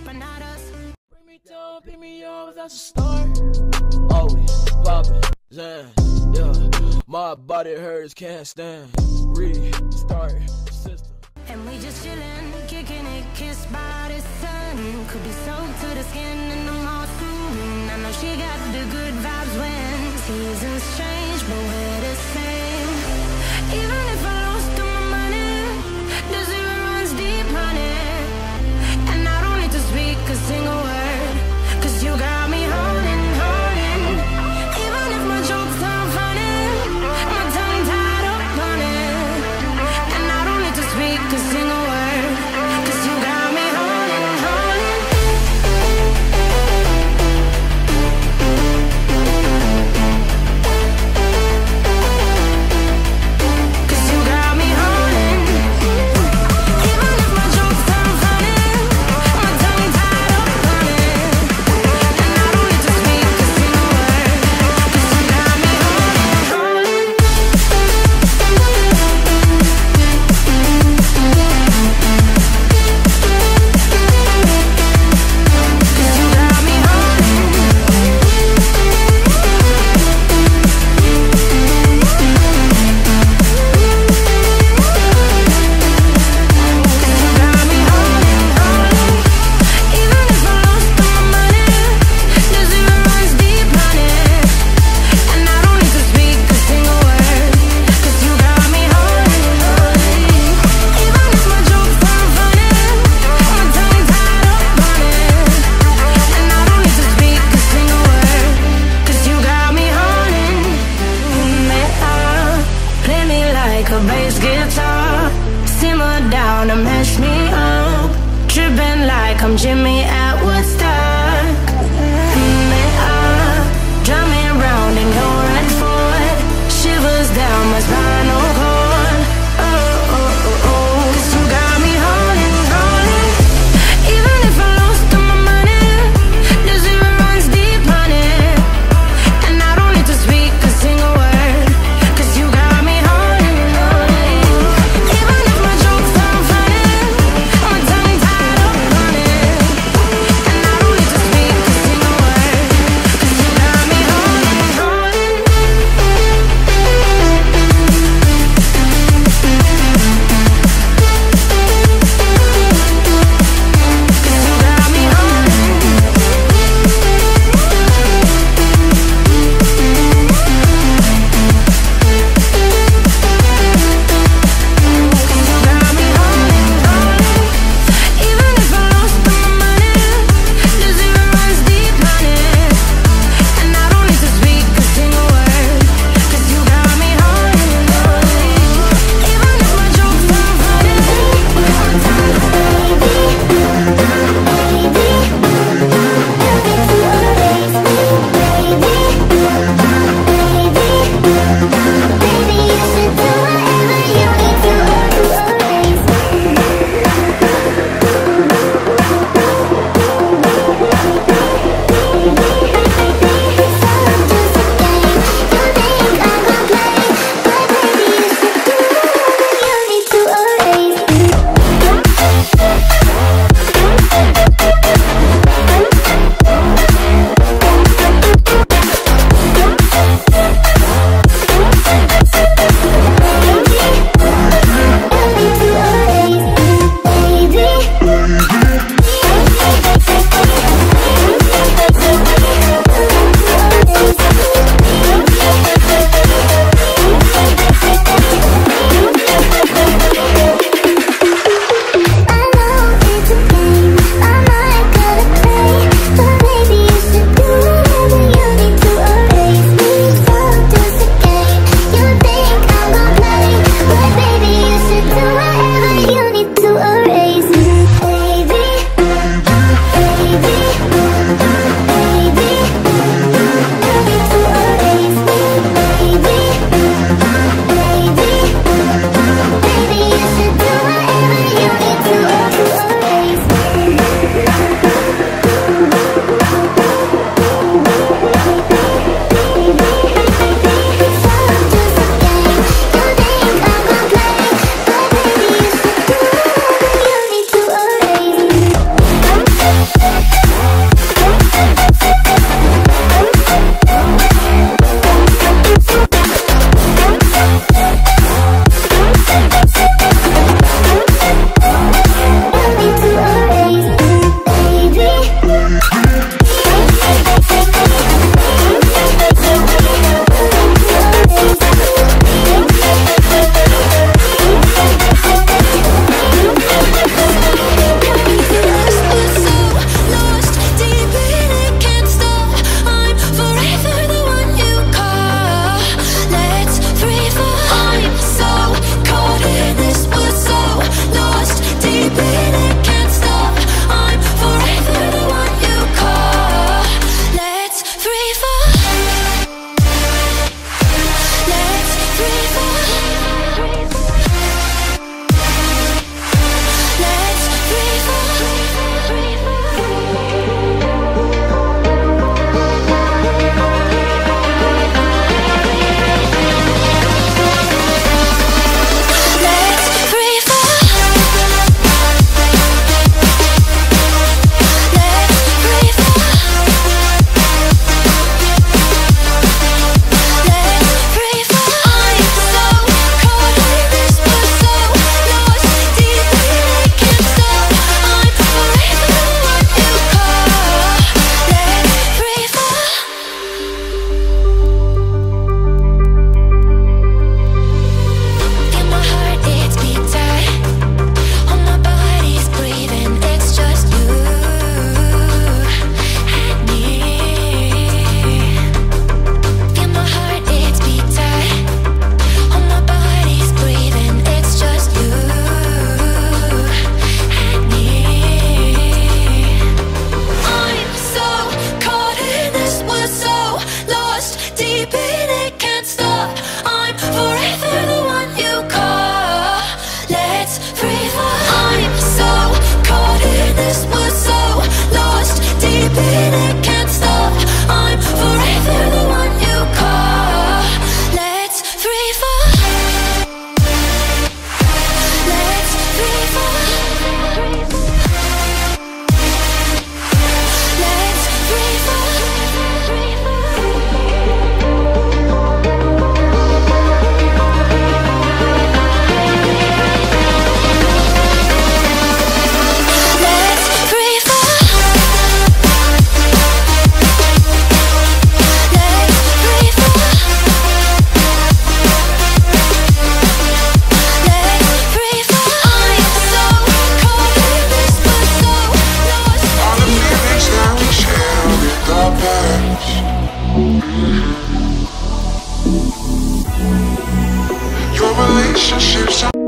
empanadas. Bring me down, pick me up, that's a start. Always poppin', Zan, yeah. My body hurts, can't stand. Restart, system. And we just chillin', kickin' it, kissed by the sun. Could be soaked to the skin in the mall soon. I know she got the good vibes when seasons change, but we're the same. Even if I a single word, cause you got me holding, holding. Even if my jokes aren't funny, my tongue tied up on it. And I don't need to speak a single word, cause you got me holding, holding. Cause you got me holding. Even if my jokes aren't funny, my tongue tied. Like a bass guitar, simmer down and mash me up. Tripping like I'm Jimmy at Woodstock. Drum me round and go right for it. Shivers down my spinal cord. Oh, oh, oh, oh. Cause you got me holding, holding. Even if I lost all my money, the zero runs deep on it. And I don't need to speak a single word. Your relationships are